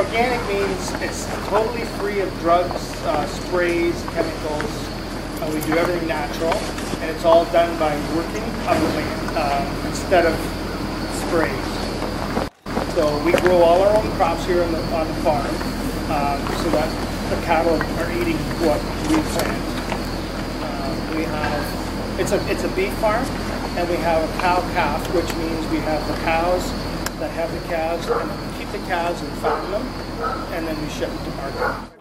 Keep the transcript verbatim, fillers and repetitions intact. organic means it's totally free of drugs, uh, sprays, chemicals. Uh, we do everything natural, and it's all done by working on the land uh, instead of sprays. So we grow all our own crops here on the, on the farm, um, so that the cattle are eating what we plant. Uh, we have it's a it's a beef farm, and we have a cow calf, which means we have the cows that have the calves, and we keep the calves and fatten them, and then we ship them to market.